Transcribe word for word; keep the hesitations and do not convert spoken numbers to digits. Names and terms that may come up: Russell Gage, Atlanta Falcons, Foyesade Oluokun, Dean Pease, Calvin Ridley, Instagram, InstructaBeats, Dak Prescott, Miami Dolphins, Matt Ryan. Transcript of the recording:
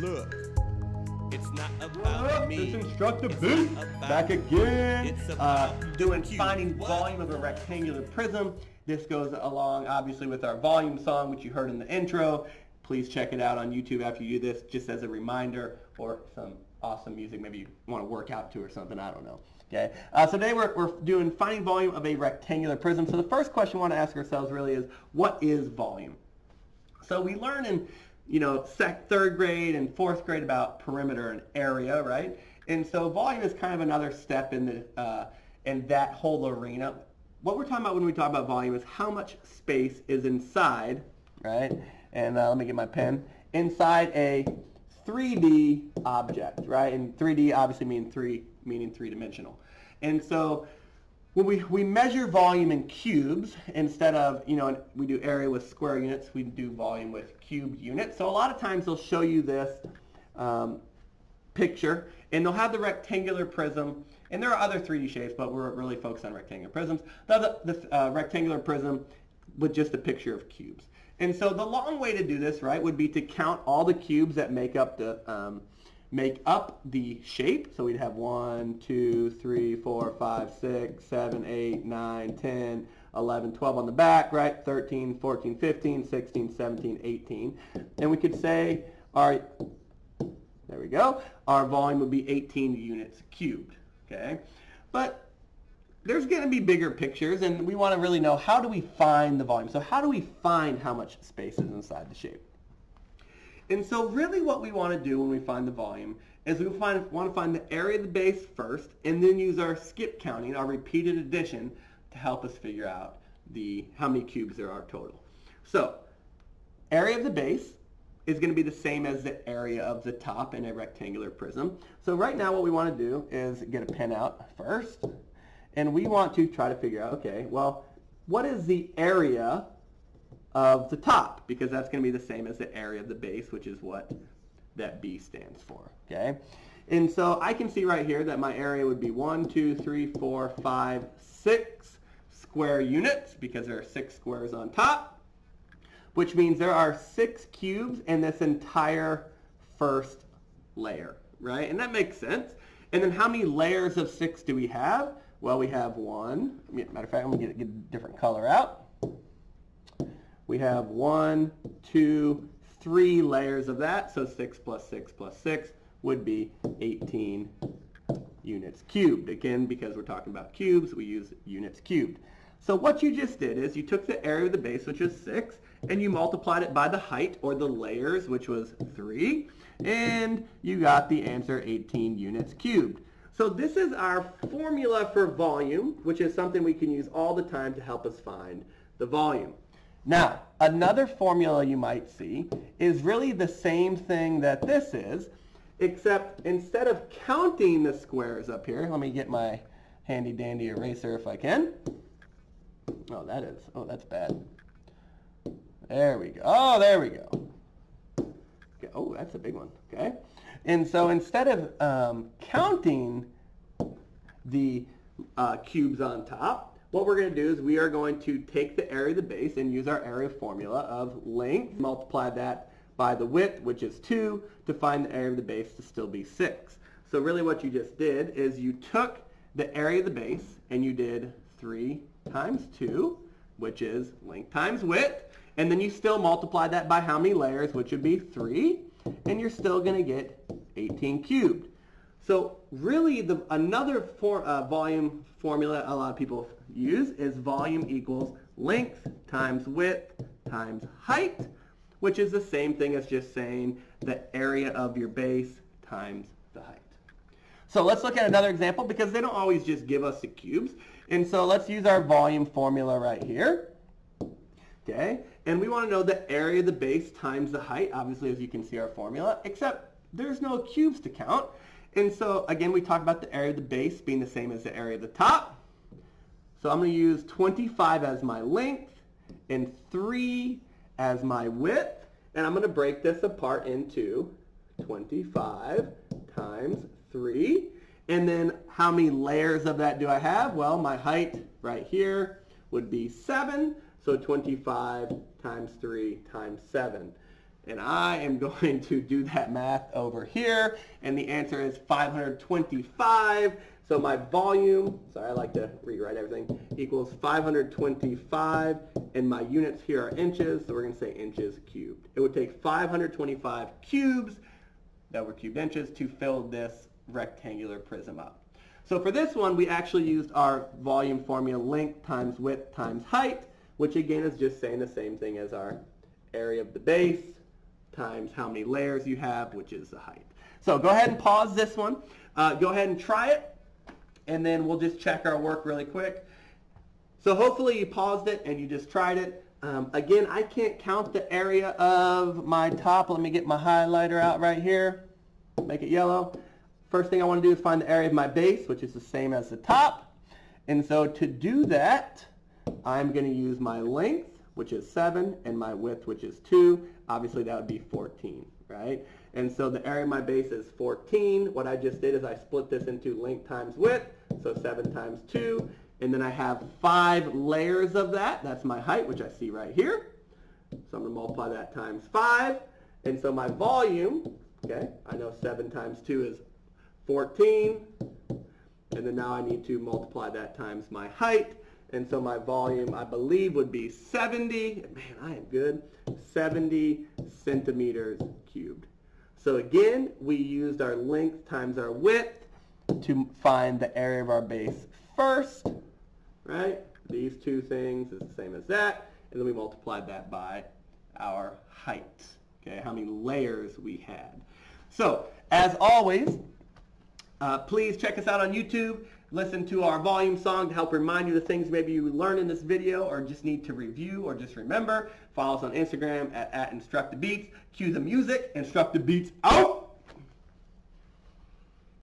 Look, it's not about me. It's InstructaBeats back again, uh, doing finding volume of a rectangular prism. This goes along obviously with our volume song, which you heard in the intro. Please check it out on YouTube after you do this, just as a reminder, or some awesome music maybe you want to work out to or something, I don't know. Okay, uh, so today we're, we're doing finding volume of a rectangular prism. So the first question we want to ask ourselves really is, what is volume? So we learn in you know, sec third grade and fourth grade about perimeter and area, right? And so volume is kind of another step in the uh, in that whole arena. What we're talking about when we talk about volume is how much space is inside, right? And uh, let me get my pen. Inside a three D object, right? And three D obviously mean three, meaning three-dimensional. And so when we we measure volume in cubes instead of, you know, we do area with square units, we do volume with cubed units. So a lot of times they'll show you this um, picture, and they'll have the rectangular prism, and there are other three D shapes, but we're really focused on rectangular prisms. The, the uh, rectangular prism with just a picture of cubes. And so the long way to do this, right, would be to count all the cubes that make up the um, make up the shape. So we'd have one, two, three, four, five, six, seven, eight, nine, ten, eleven, twelve on the back, right? thirteen, fourteen, fifteen, sixteen, seventeen, eighteen. And we could say our, there we go, our volume would be eighteen units cubed, okay? But there's going to be bigger pictures, and we want to really know, how do we find the volume? So how do we find how much space is inside the shape? And so really what we want to do when we find the volume is we find, want to find the area of the base first, and then use our skip counting, our repeated addition, to help us figure out the how many cubes there are total. So area of the base is going to be the same as the area of the top in a rectangular prism. So right now what we want to do is get a pen out first. And we want to try to figure out, okay, well, what is the area of the top? Because that's going to be the same as the area of the base, which is what that B stands for, okay? And so I can see right here that my area would be one, two, three, four, five, six square units, because there are six squares on top, which means there are six cubes in this entire first layer, right? And that makes sense. And then how many layers of six do we have? Well, we have one, matter of fact, I'm going to get a different color out. We have one, two, three layers of that, so six plus six plus six would be eighteen units cubed. Again, because we're talking about cubes, we use units cubed. So what you just did is you took the area of the base, which is six, and you multiplied it by the height, or the layers, which was three, and you got the answer eighteen units cubed. So this is our formula for volume, which is something we can use all the time to help us find the volume. Now, another formula you might see is really the same thing that this is, except instead of counting the squares up here, let me get my handy dandy eraser if I can. Oh, that is, oh, that's bad. There we go. Oh, there we go. Okay. Oh, that's a big one, okay? And so instead of um, counting the uh, cubes on top, what we're going to do is we are going to take the area of the base and use our area formula of length, multiply that by the width, which is two, to find the area of the base to still be six. So really what you just did is you took the area of the base and you did three times two, which is length times width, and then you still multiply that by how many layers, which would be three, and you're still going to get eighteen cubed. So really the another for, uh, volume formula a lot of people use is volume equals length times width times height, which is the same thing as just saying the area of your base times the height. So let's look at another example, because they don't always just give us the cubes. And so let's use our volume formula right here. Okay, and we want to know the area of the base times the height, obviously, as you can see our formula, except there's no cubes to count. And so, again, we talk about the area of the base being the same as the area of the top. So I'm going to use twenty-five as my length and three as my width, and I'm going to break this apart into twenty-five times three. And then how many layers of that do I have? Well, my height right here would be seven. So twenty-five times three times seven. and I am going to do that math over here, and the answer is five hundred twenty-five. So my volume, sorry, I like to rewrite everything, equals five hundred twenty-five, and my units here are inches, so we're going to say inches cubed. It would take five hundred twenty-five cubes that were cubed inches to fill this rectangular prism up. So for this one, we actually used our volume formula, length times width times height, which again is just saying the same thing as our area of the base times how many layers you have, which is the height. So go ahead and pause this one. Uh, go ahead and try it, and then we'll just check our work really quick. So hopefully you paused it and you just tried it. Um, again, I can't count the area of my top. Let me get my highlighter out right here, make it yellow. First thing I want to do is find the area of my base, which is the same as the top. And so to do that, I'm going to use my length, which is seven, and my width, which is two. Obviously, that would be fourteen, right? And so the area of my base is fourteen. What I just did is I split this into length times width, so seven times two. And then I have five layers of that. That's my height, which I see right here. So I'm going to multiply that times five. And so my volume, okay, I know seven times two is fourteen. And then now I need to multiply that times my height. And so my volume, I believe, would be seventy. Man, I am good. seventy centimeters cubed. So again, we used our length times our width to find the area of our base first, right? These two things is the same as that. And then we multiplied that by our height, okay, how many layers we had. So as always, uh, please check us out on YouTube. Listen to our volume song to help remind you the things maybe you learned in this video or just need to review or just remember. Follow us on Instagram at, at InstructaBeats. Cue the music. InstructaBeats out!